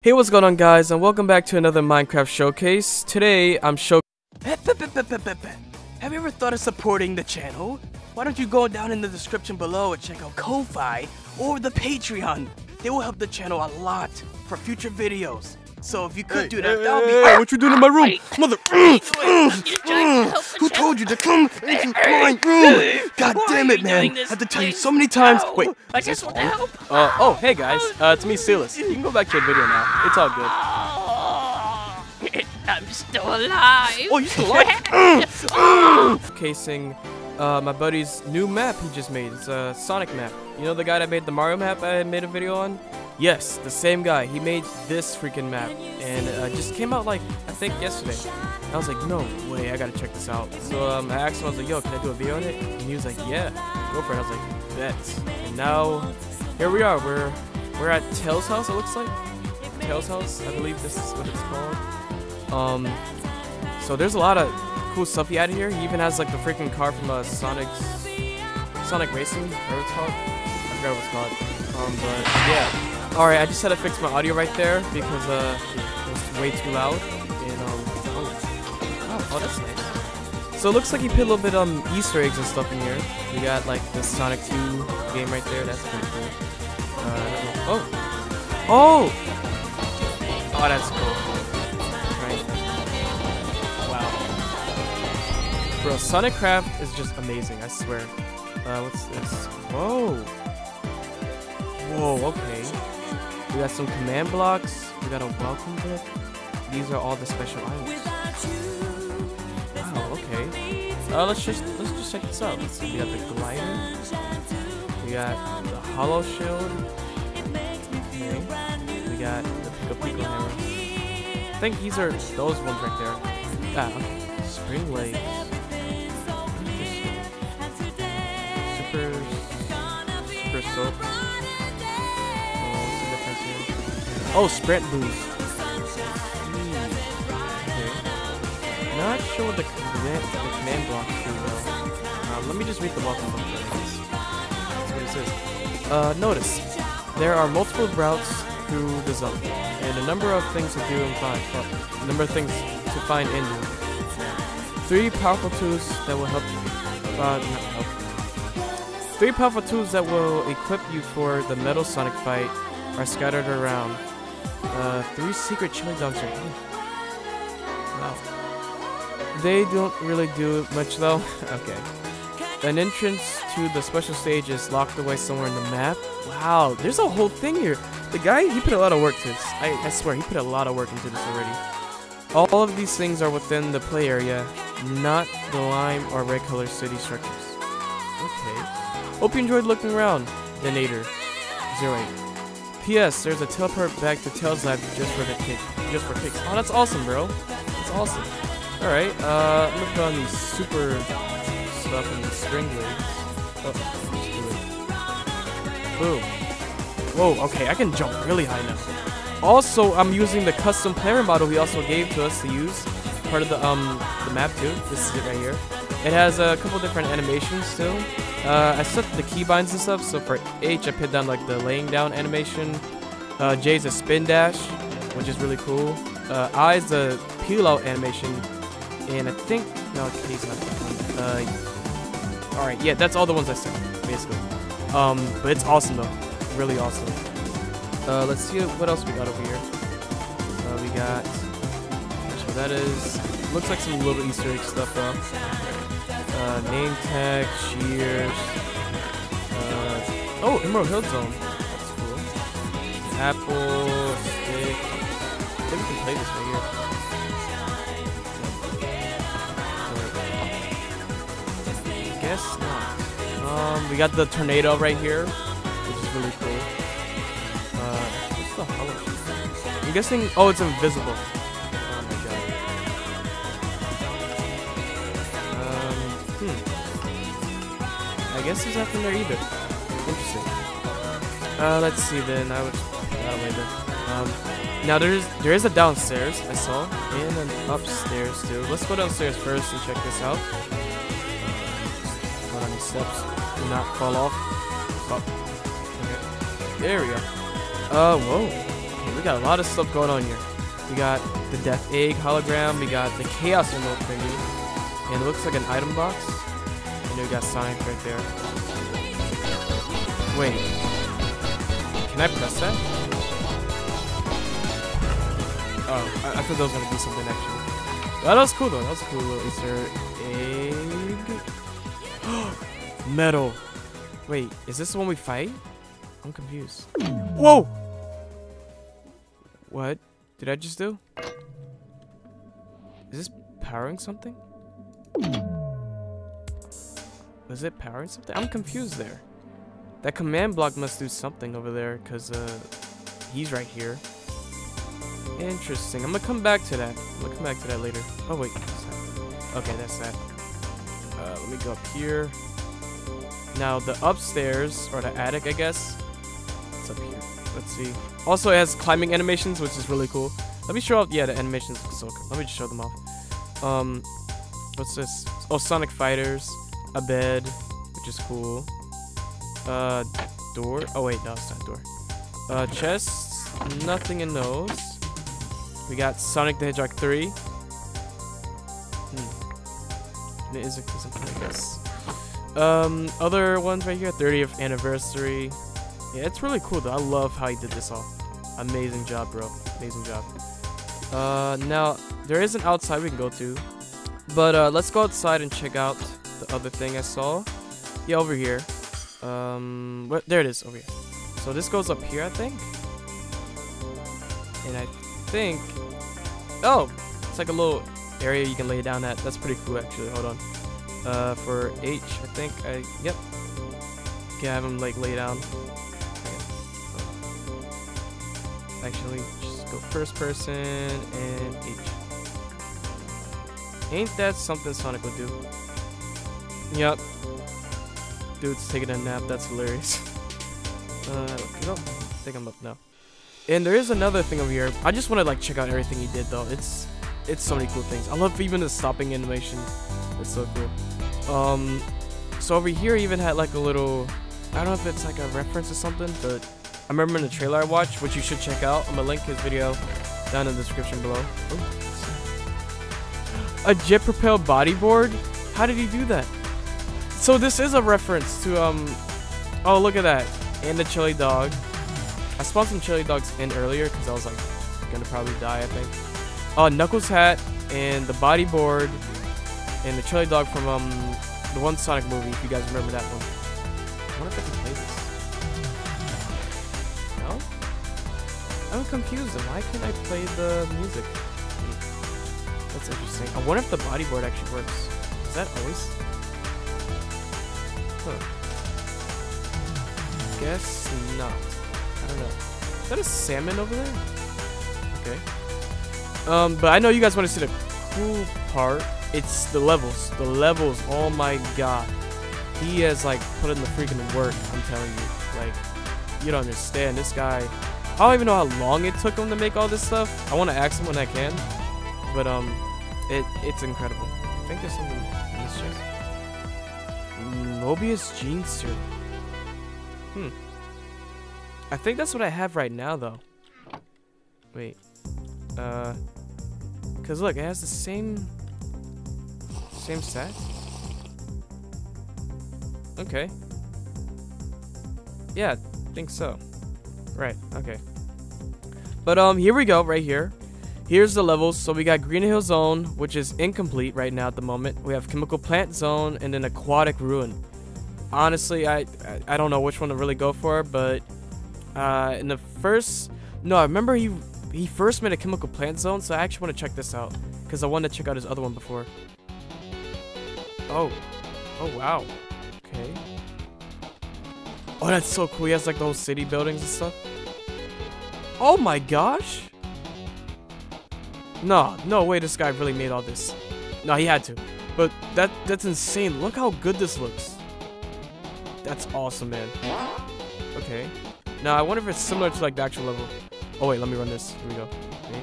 Hey, what's going on guys, and welcome back to another Minecraft showcase. Today I'm Have you ever thought of supporting the channel? Why don't you go down in the description below and check out Ko-fi or the Patreon? They will help the channel a lot for future videos. So if you could do that, that would be Hey, what you doing in my room? Mother Who told you to come into my room? God damn it, man. I have to tell you so many times. No. Wait. I just want to help. Oh, hey guys. It's me, Silas. You can go back to your video now. It's all good. I'm still alive. Oh, you're still alive? Casing my buddy's new map he just made. It's a Sonic map. You know the guy that made the Mario map I made a video on? Yes, the same guy. He made this freaking map and just came out like, I think yesterday. I was like, no way, I gotta check this out. So I asked him, I was like, yo, can I do a video on it? And he was like, yeah, go for it. I was like, bet. And now, here we are. We're at Tails' house, it looks like. Tails' house, I believe this is what it's called. So there's a lot of cool stuff he had here. He even has like the freaking car from Sonic Racing, whatever it's called. I forgot what it's called. But yeah. Alright, I just had to fix my audio right there because it was way too loud. And, oh, that's nice. So it looks like he put a little bit Easter eggs and stuff in here. We got like the Sonic 2 game right there. That's pretty cool. Oh, that's cool. Right. Wow. Bro, Sonicraft is just amazing. I swear. What's this? Whoa. Whoa, okay. We got some command blocks. We got a welcome book. These are all the special items. Wow, okay. Let's just check this out. We got the glider. We got the hollow shield. Okay. We got the pico hammer. I think these are those ones right there. Ah, okay. Spring Lake. Super soap. Oh, sprint boost. Okay. Not sure what the command blocks do though. Let me just read the welcome book first. That's what it says. Notice there are multiple routes through the zone, and a number of things to do and find. Well, a number of things to find in you. Three powerful tools that will equip you for the Metal Sonic fight are scattered around. Three secret chili dogs are here. Wow. They don't really do much though. Okay. An entrance to the special stage is locked away somewhere in the map. Wow, there's a whole thing here. The guy, he put a lot of work into this. I swear, he put a lot of work into this already. All of these things are within the play area, not the lime or red color city structures. Okay. Hope you enjoyed looking around. Donator 08. P.S. There's a teleport back to Tails Lab just for kicks. Oh, that's awesome, bro. That's awesome. All right, I'm gonna put on these super stuff and these string legs. Oh, boom. Whoa. Okay, I can jump really high now. Also, I'm using the custom player model he also gave to us to use. Part of the map too. This is it right here. It has a couple different animations too. I set the keybinds and stuff, so for H I put down like the laying down animation, J's a spin dash, which is really cool, I's a peel out animation, and I think, no, K's not that one, alright, yeah, that's all the ones I set, basically, but it's awesome though, really awesome. Let's see what else we got over here. We got, not sure what that is, looks like some little Easter egg stuff though. Name tag, cheers. Oh, Emerald Hill Zone. That's cool. Apple, stick. I think we can play this right here. I guess not. We got the tornado right here, which is really cool. What's the hollow? I'm guessing. Oh, it's invisible. I guess there's nothing there either. Interesting. Let's see then. I would that way then. Now there is a downstairs I saw and an upstairs too. Let's go downstairs first and check this out. Hold on the steps. Do not fall off. Oh. Okay. There we go. Whoa. We got a lot of stuff going on here. We got the Death Egg hologram. We got the Chaos Emerald thingy. And it looks like an item box. And we got Sonic right there. Wait. Can I press that? Oh, I thought that was going to be something actually. That was cool though. That was a cool little Easter egg. Metal. Wait, is this the one we fight? I'm confused. Whoa! What did I just do? Is this powering something? Is it powering something? I'm confused there. That command block must do something over there because he's right here. Interesting. I'm gonna come back to that. I'm gonna come back to that later. Oh wait. Okay, that's that. Let me go up here. Now the upstairs or the attic, I guess. It's up here. Let's see. Also, it has climbing animations, which is really cool. Let me show off. Yeah, the animations look so cool. Let me just show them off. What's this? Oh, Sonic Fighters. A bed, which is cool. Door. Oh wait, no, it's not door. Chests. Nothing in those. We got Sonic the Hedgehog 3. It is something like this. Other ones right here. 30th anniversary. Yeah, it's really cool though. I love how he did this all. Amazing job, bro. Amazing job. Now there is an outside we can go to, but let's go outside and check out the other thing I saw. Yeah, over here. There it is over here. So this goes up here, I think. And I think, oh, it's like a little area you can lay down at. That's pretty cool, actually. Hold on. For H, I think I. Yep. Can have him like lay down. Actually, just go first person and H. Ain't that something Sonic would do? Yep. Dude's taking a nap. That's hilarious. No, I think I'm up now. And there is another thing over here. I just want to like check out everything he did though. It's so many cool things. I love even the stopping animation. It's so cool. So over here he even had like a little, I don't know if it's like a reference or something, but I remember in the trailer I watched, which you should check out. I'm gonna link his video down in the description below. Ooh. A jet propelled bodyboard? How did he do that? So this is a reference to oh look at that, and the chili dog. I spawned some chili dogs in earlier because I was like gonna probably die I think. Knuckles hat and the bodyboard and the chili dog from the one Sonic movie, if you guys remember that one. I wonder if I can play this. No? I'm confused. Why can't I play the music? That's interesting. I wonder if the bodyboard actually works. Is that always? Huh. Guess not. I don't know. Is that a salmon over there? Okay. But I know you guys want to see the cool part. It's the levels. The levels. Oh my god. He has like put in the freaking work, I'm telling you. Like, you don't understand. This guy, I don't even know how long it took him to make all this stuff. I want to ask him when I can. But it's incredible. I think there's something in this chest. Mobius Gene Serum. I think that's what I have right now though. Wait. Cause look, it has the same set. Okay. Yeah, I think so. Right, okay. But here we go, right here. Here's the levels. So we got Green Hill Zone, which is incomplete right now at the moment. We have Chemical Plant Zone and then Aquatic Ruin. Honestly, I don't know which one to really go for, but in the first, no, I remember he first made a Chemical Plant Zone, so I actually want to check this out because I wanted to check out his other one before. Oh wow, okay. Oh, that's so cool. He has like the whole city buildings and stuff. Oh my gosh. No way this guy really made all this. No, he had to. But that's insane. Look how good this looks. That's awesome, man. Okay. Now I wonder if it's similar to like the actual level. Oh wait, let me run this. Here we go.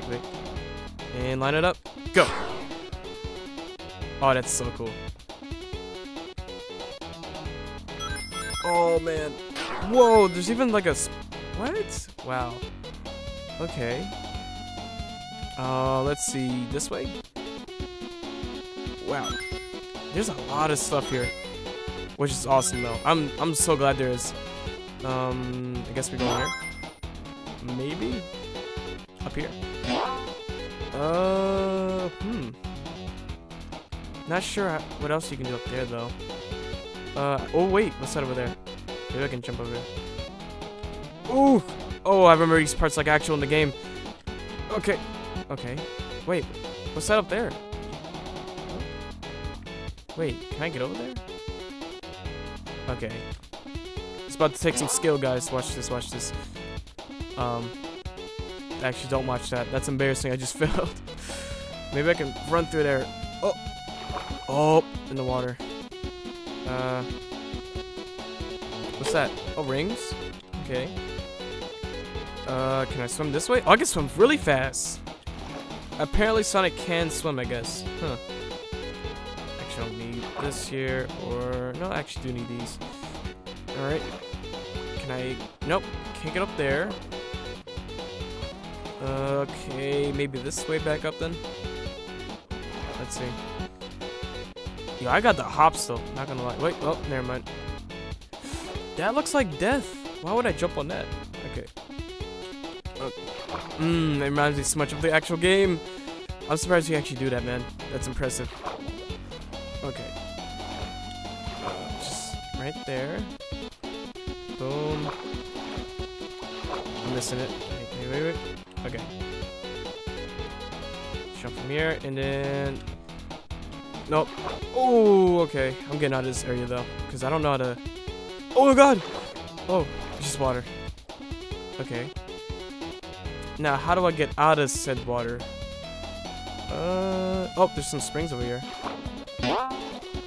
Wait. And line it up. Go. Oh, that's so cool. Oh man. Whoa, there's even like a... What? Wow. Okay. Let's see. This way? Wow. There's a lot of stuff here. Which is awesome, though. I'm so glad there is. I guess we go here. Maybe? Up here? Not sure what else you can do up there, though. Oh, wait. What's that over there? Maybe I can jump over there. Ooh! Oh, I remember these parts like actual in the game. Okay. Okay. Wait. What's that up there? Wait. Can I get over there? Okay. It's about to take some skill, guys. Watch this, watch this. Actually, don't watch that. That's embarrassing. I just failed. Maybe I can run through there. Oh! Oh! In the water. What's that? Oh, rings? Okay. Can I swim this way? Oh, I can swim really fast! Apparently, Sonic can swim, I guess. Huh. Actually, I don't need this here, or... No, I actually do need these. Alright. Can I... Nope. Can't get up there. Okay, maybe this way back up, then? Let's see. Yo, I got the hops, though. Not gonna lie. Wait, oh, never mind. That looks like death. Why would I jump on that? Okay. It reminds me so much of the actual game. I'm surprised you actually do that, man. That's impressive. Okay. Just right there. Boom. I'm missing it. Wait. Okay. Jump from here, and then... Nope. Oh, okay. I'm getting out of this area, though, because I don't know how to... Oh, my God! Oh, it's just water. Okay. Now, how do I get out of said water? Oh, there's some springs over here.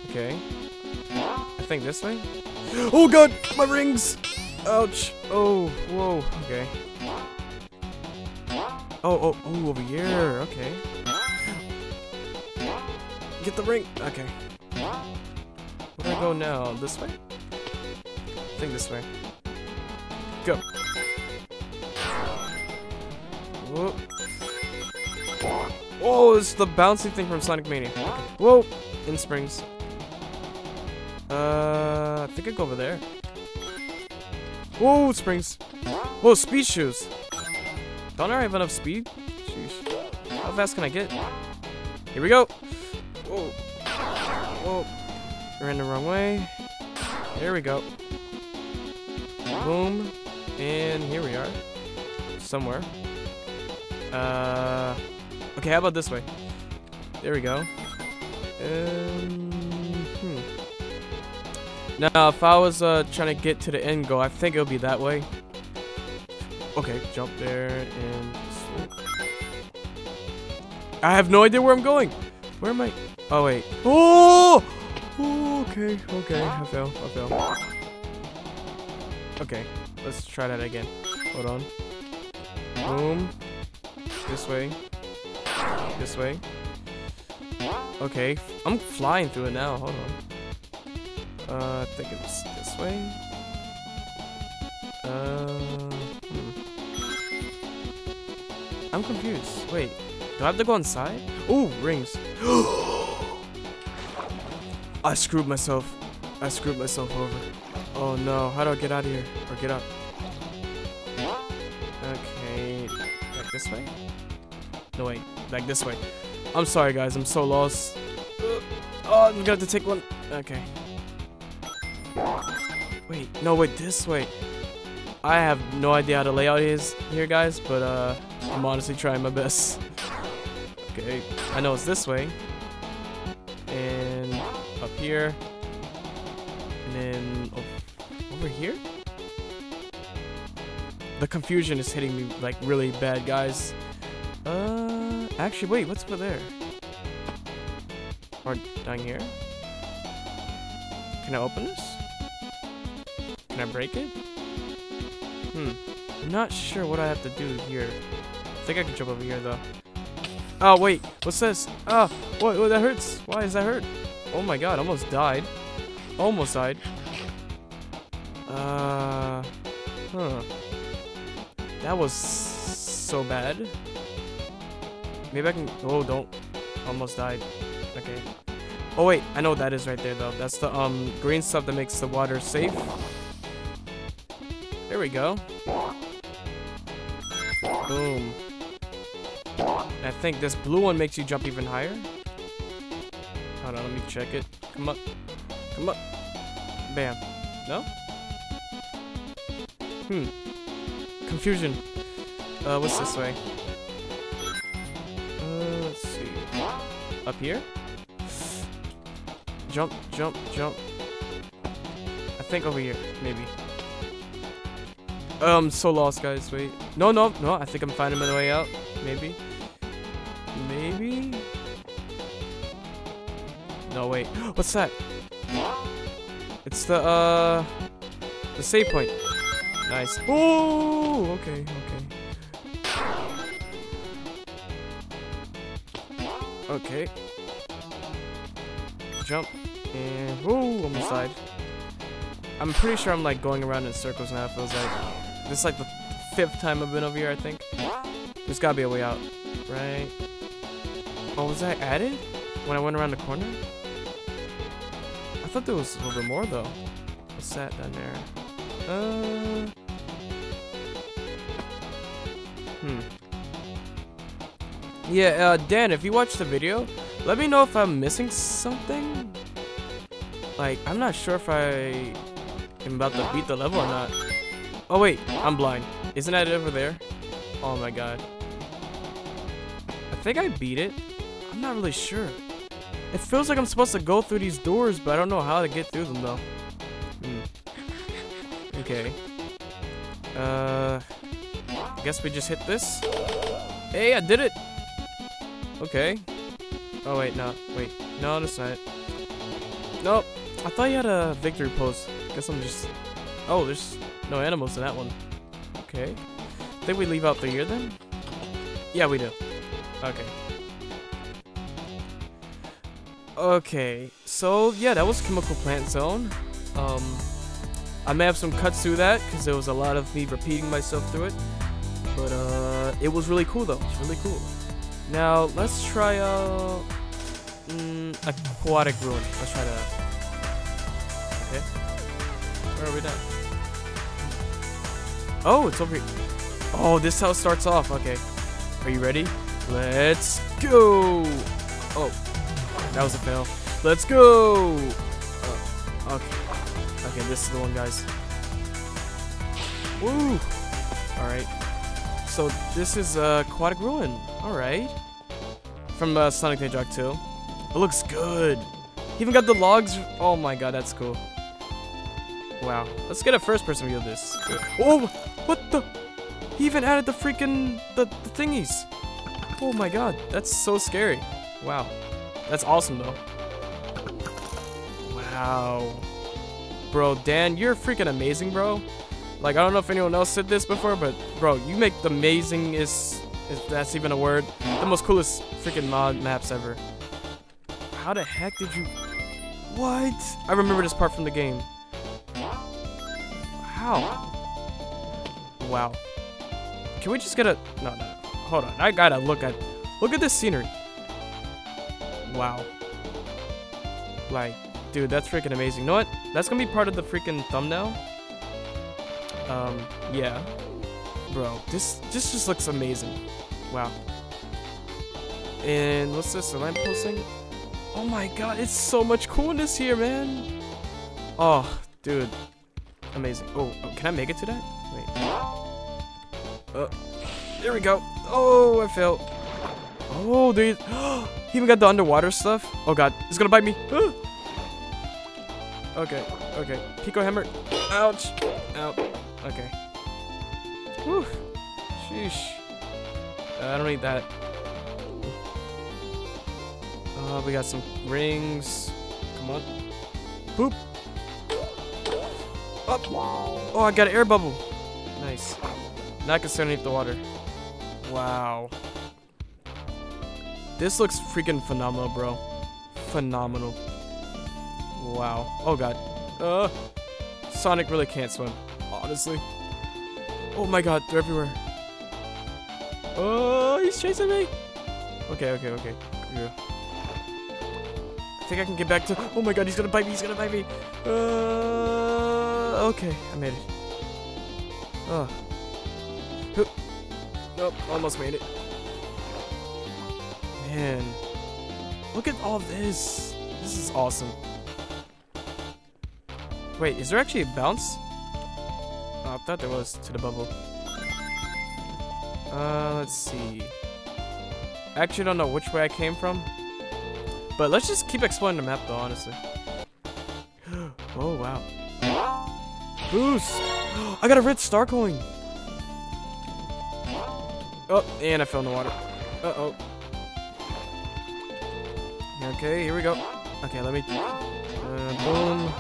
Okay. I think this way? Oh, God! My rings! Ouch! Oh, whoa. Okay. Oh, over here. Okay. Get the ring! Okay. Where do I go now? This way? I think this way. Go. Whoa. Oh, it's the bouncy thing from Sonic Mania. Okay. Whoa! In springs. I think I go over there. Whoa, springs. Whoa, speed shoes. Don't I have enough speed? Jeez. How fast can I get? Here we go. Whoa. Whoa. Ran the wrong way. There we go. Boom, and here we are, somewhere. Okay, how about this way? There we go. Now, if I was trying to get to the end goal, I think it would be that way. Okay, jump there and swoop. I have no idea where I'm going. Where am I? Oh wait. Oh! Okay. I fell. Okay, let's try that again. Hold on. Boom. This way. This way. Okay, I'm flying through it now. Hold on. I think it was this way. I'm confused. Wait, do I have to go inside? Ooh, rings. I screwed myself over. Oh no, how do I get out of here? Or get up? Okay, back this way? No, wait, back this way. I'm sorry, guys, I'm so lost. Oh, I'm gonna have to take one. Okay. Wait, no, wait, this way. I have no idea how the layout is here, guys, but I'm honestly trying my best. Okay, I know it's this way. And up here. And then... Oh, over here? The confusion is hitting me like really bad, guys. Actually, wait, what's over there? Or down here? Can I open this? Can I break it? I'm not sure what I have to do here. I think I can jump over here, though. Oh, wait, what's this? Oh, whoa, that hurts. Why does that hurt? Oh my God, almost died. Almost died. That was so bad. Maybe I can... Oh, don't. Almost died. Okay. Oh, wait. I know what that is right there, though. That's the green stuff that makes the water safe. There we go. Boom. I think this blue one makes you jump even higher. Hold on, let me check it. Come up. Come up. Bam. No? Hmm. Confusion. What's this way? Let's see. Up here? Jump, jump, jump. I think over here, maybe. I'm so lost, guys. Wait. No, no, no. I think I'm finding my way out. Maybe. Maybe. No, wait. What's that? It's the save point. Nice. Ooh. Okay. Okay. Okay. Jump. And ooh, almost died. I'm pretty sure I'm like going around in circles now. It feels like. This is like the 5th time I've been over here, I think. There's gotta be a way out, right? Oh, was that added when I went around the corner? I thought there was a little bit more, though. What's that down there? Yeah, Dan, if you watched the video, let me know if I'm missing something. Like, I'm not sure if I am about to beat the level or not. Oh wait, I'm blind. Isn't that over there? Oh my god. I think I beat it. I'm not really sure. It feels like I'm supposed to go through these doors, but I don't know how to get through them though. Hmm. Okay. I guess we just hit this. Hey, I did it! Okay. Oh wait, no. Wait. No, that's not it. Nope. I thought you had a victory pose. Guess I'm just... Oh, there's... no animals in that one. Okay. I think we leave out the year then? Yeah, we do. Okay. Okay. So, yeah, that was Chemical Plant Zone. I may have some cuts through that, because there was a lot of me repeating myself through it. But, it was really cool, though. It's really cool. Now, let's try, Aquatic Ruin. Let's try that. Okay. Where are we now? Oh, it's over here. Oh, this house starts off. Okay. Are you ready? Let's go. Oh, that was a fail. Let's go. Okay. Okay, this is the one, guys. Woo. All right. So this is Aquatic Ruin. All right. From Sonic the Hedgehog 2. It looks good. He even got the logs. Oh, my God. That's cool. Wow. Let's get a first-person view of this. Oh, what the? He even added the freaking the thingies. Oh my god, that's so scary. Wow, that's awesome though. Wow, bro, Dan, you're freaking amazing, bro. Like I don't know if anyone else said this before, but bro, you make the amazingest, if that's even a word, the most coolest freaking mod maps ever. How the heck did you? What? I remember this part from the game. Wow. Can we just get a... No, no. Hold on. I gotta look at... Look at this scenery. Wow. Like, dude, that's freaking amazing. You know what? That's gonna be part of the freaking thumbnail. Yeah. Bro, this just looks amazing. Wow. And what's this? A lamppost thing? Oh my god, it's so much coolness here, man. Oh, dude. Amazing. Oh, can I make it to that? Wait. There we go. Oh, I failed. Oh, dude. He even got the underwater stuff. Oh, God. It's gonna bite me. Okay. Okay. Pico hammer. Ouch. Ow. Okay. Whew. Sheesh. I don't need that. We got some rings. Come on. Boop. Up. Oh, I got an air bubble. Nice. Now I can stand underneath the water. Wow. This looks freaking phenomenal, bro. Phenomenal. Wow. Oh, God. Sonic really can't swim, honestly. Oh, my God. They're everywhere. Oh, he's chasing me. Okay, okay, okay. Yeah. I think I can get back to... Oh my god, he's gonna bite me. He's gonna bite me. Okay, I made it. Oh. Nope, almost made it. Man. Look at all this. This is awesome. Wait, is there actually a bounce? Oh, I thought there was to the bubble. Let's see. I actually don't know which way I came from. But let's just keep exploring the map though, honestly. Oh, wow. Boost! I got a red star coin! Oh, and I fell in the water. Uh-oh. Okay, here we go. Okay, let me... boom.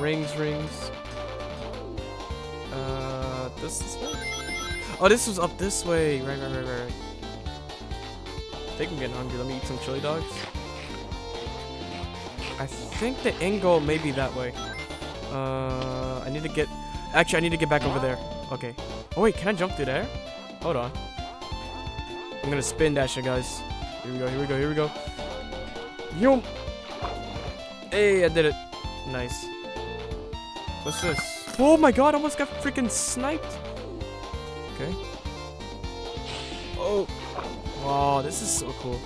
Rings, rings. This way? Oh, this was up this way. Right. I think I'm getting hungry. Let me eat some chili dogs. I think the end goal may be that way. I need to get... Actually, I need to get back over there. Okay. Oh, wait. Can I jump through there? Hold on. I'm gonna spin dash it, guys. Here we go, here we go, here we go. Yo! Hey, I did it. Nice. What's this? Oh my god, I almost got freaking sniped. Okay. Oh. Wow, this is so cool.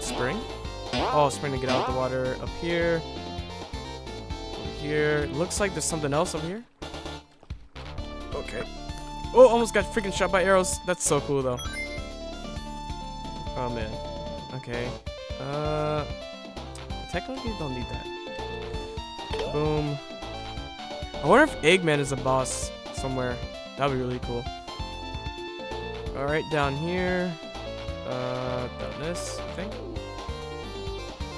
Spring? Oh, spring to get out of the water. Up here. Over here. Looks like there's something else over here. Okay. Oh, almost got freaking shot by arrows. That's so cool, though. Oh, man. Okay. Technically, don't need that. Boom. I wonder if Eggman is a boss somewhere. That would be really cool. Alright, down here. Down this, I think.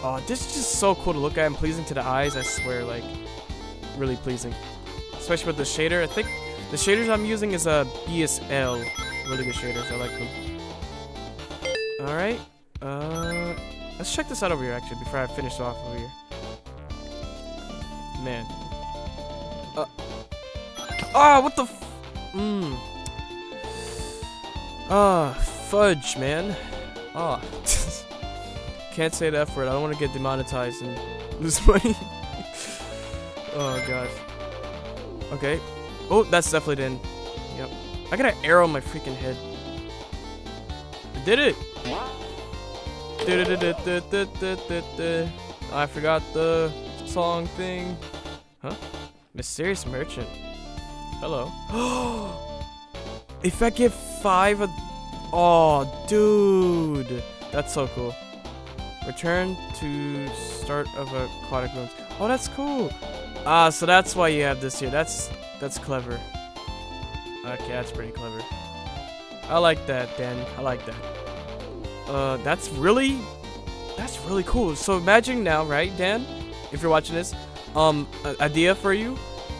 Oh, this is just so cool to look at and pleasing to the eyes, I swear. Like, really pleasing. Especially with the shader. I think... The shaders I'm using is a BSL. Really good shaders. I like them. Alright. Let's check this out over here, actually, before I finish off over here. Man. What the f... Fudge, man. Ah. Can't say the F word. I don't want to get demonetized and lose money. Oh, gosh. Okay. Oh, that's definitely done. Yep. I got an arrow in my freaking head. I did it! I forgot the song thing. Huh? Mysterious merchant. Hello. If I get 5 of... Oh, dude. That's so cool. Return to start of Aquatic Ruin. Oh, that's cool. Ah, so that's why you have this here. That's clever. Okay, that's pretty clever. I like that, Dan. I like that. That's really cool. So imagine now, right, Dan? If you're watching this, idea for you.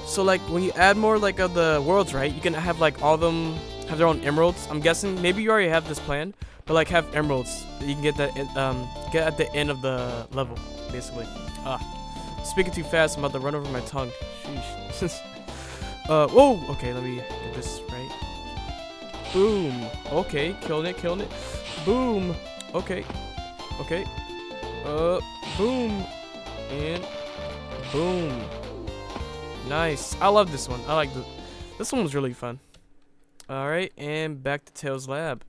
So like, when you add more like of the worlds, right? You can have like all of them have their own emeralds. I'm guessing maybe you already have this plan, but like have emeralds that you can get that get at the end of the level, basically. Ah, speaking too fast, I'm about to run over my tongue. Sheesh. Whoa! Okay, let me get this right. Boom! Okay, killing it, killing it. Boom! Okay. Okay. Boom! And boom! Nice. I love this one. I like the... This one was really fun. Alright, and back to Tails' lab.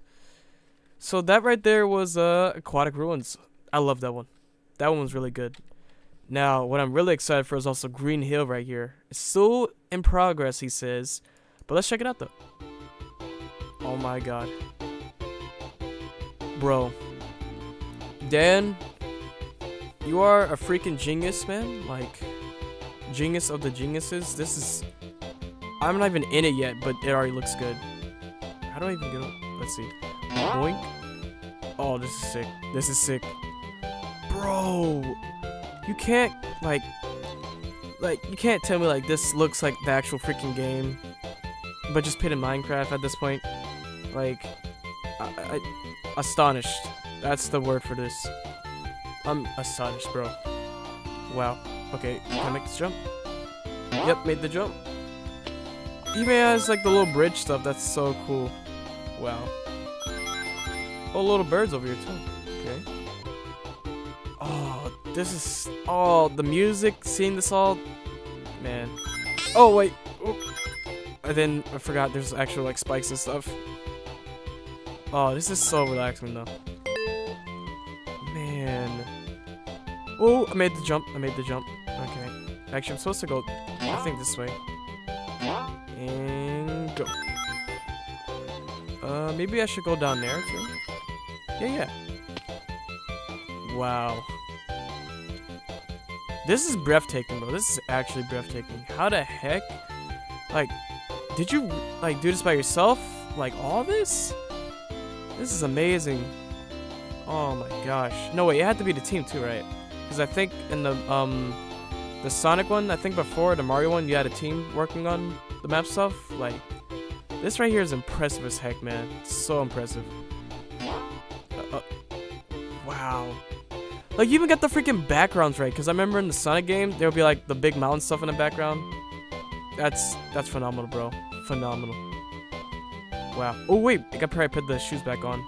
So that right there was, Aquatic Ruins. I love that one. That one was really good. Now, what I'm really excited for is also Green Hill right here. It's still in progress, he says. But let's check it out, though. Oh, my God. Bro. Dan, you are a freaking genius, man. Like, genius of the geniuses. This is... I'm not even in it yet, but it already looks good. How do I even get up? Let's see. Boink. Oh, this is sick. This is sick. Bro... You can't, like, you can't tell me, like, this looks like the actual freaking game, but just put in Minecraft at this point. Like, I astonished. That's the word for this. I'm astonished, bro. Wow. Okay, can I make this jump? Yep, made the jump. Even as, like, the little bridge stuff, that's so cool. Wow. Oh, little birds over here too. Okay. Oh, this is all the music. Seeing this all, man. Oh wait. Oop. And then I forgot there's actual like spikes and stuff. Oh, this is so relaxing though. Man. Oh, I made the jump. I made the jump. Okay. Actually, I'm supposed to go, I think, this way. And go. Maybe I should go down there too. Yeah, yeah. Wow. This is breathtaking, bro. This is actually breathtaking. How the heck? Like, did you, like, do this by yourself? Like, all this? This is amazing. Oh my gosh. No, wait, it had to be the team too, right? Because I think in the Sonic one, I think before the Mario one, you had a team working on the map stuff. Like, this right here is impressive as heck, man. It's so impressive. Wow. Like, you even got the freaking backgrounds right, because I remember in the Sonic game, there would be, like, the big mountain stuff in the background. That's phenomenal, bro. Phenomenal. Wow. Oh, wait. I could probably put the shoes back on.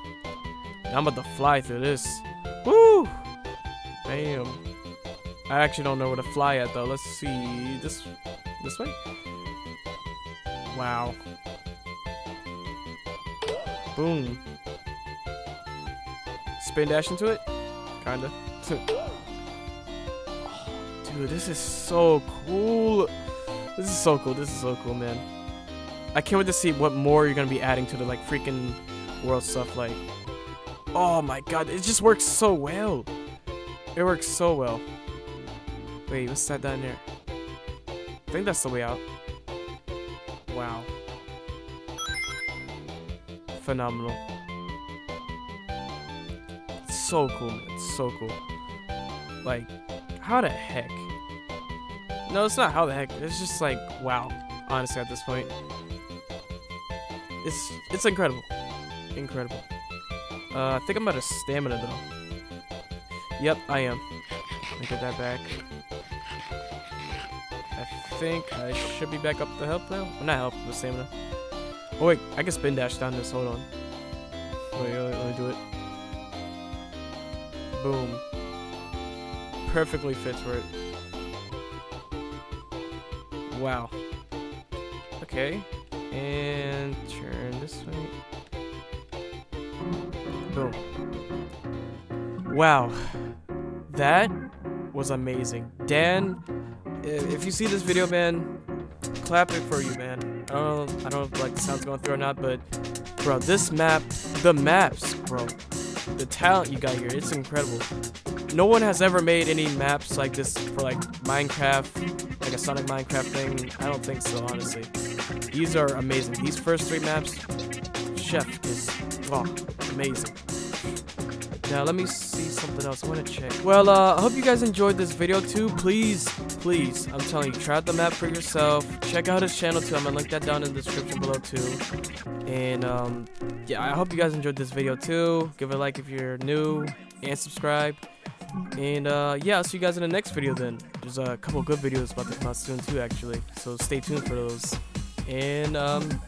I'm about to fly through this. Woo! Damn. I actually don't know where to fly at, though. Let's see. This way? Wow. Boom. Spin dash into it? Kinda. Dude, this is so cool. This is so cool. This is so cool, man. I can't wait to see what more you're gonna be adding to the, like, freaking world stuff, like... Oh my god, it just works so well. It works so well. Wait, what's that down there? I think that's the way out. Wow. Phenomenal. It's so cool, man. It's so cool. Like, how the heck? No, it's not how the heck. It's just like, wow. Honestly, at this point. It's incredible. Incredible. I think I'm out of stamina, though. Yep, I am. Let me get that back. I think I should be back up to help now. Well, not help, but stamina. Oh, wait. I can spin dash down this. Hold on. Wait, let me do it. Boom. Perfectly fits for it. Wow. Okay. And turn this way. Wow, that was amazing. Dan, if you see this video, man, clap it for you, man. I don't know if like the sound's going through or not, but bro, this map, the maps, bro, the talent you got here, it's incredible. No one has ever made any maps like this for like Minecraft, like a Sonic Minecraft thing. I don't think so, honestly. These are amazing. These first three maps, chef is, wow, amazing. Now let me see something else I want to check. Well, I hope you guys enjoyed this video too. Please, I'm telling you, try out the map for yourself. Check out his channel too. I'm gonna link that down in the description below too. And yeah, I hope you guys enjoyed this video too. Give it a like if you're new and subscribe. And yeah, I'll see you guys in the next video then. There's a couple good videos about to come out soon too, actually. So stay tuned for those. And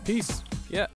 peace. Yeah.